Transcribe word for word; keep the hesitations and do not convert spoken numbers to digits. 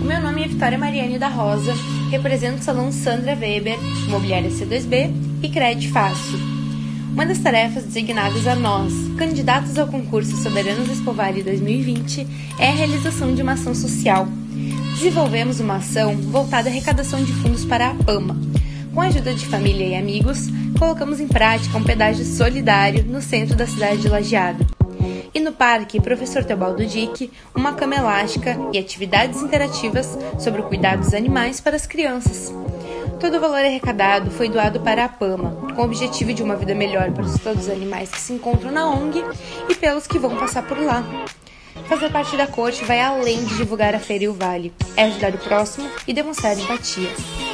O meu nome é Vitória Mariani da Rosa, represento o Salão Sandra Weber, Imobiliária C dois B e Crédito Fácil. Uma das tarefas designadas a nós, candidatos ao concurso Soberanas Expovale dois mil e vinte, é a realização de uma ação social. Desenvolvemos uma ação voltada à arrecadação de fundos para a APAMA. Com a ajuda de família e amigos, colocamos em prática um pedágio solidário no centro da cidade de Lajeado. E no parque, professor Teobaldo Dick, uma cama elástica e atividades interativas sobre o cuidado dos animais para as crianças. Todo o valor arrecadado foi doado para a APAMA, com o objetivo de uma vida melhor para todos os animais que se encontram na ONG e pelos que vão passar por lá. Fazer parte da corte vai além de divulgar a feira e o vale, é ajudar o próximo e demonstrar empatia.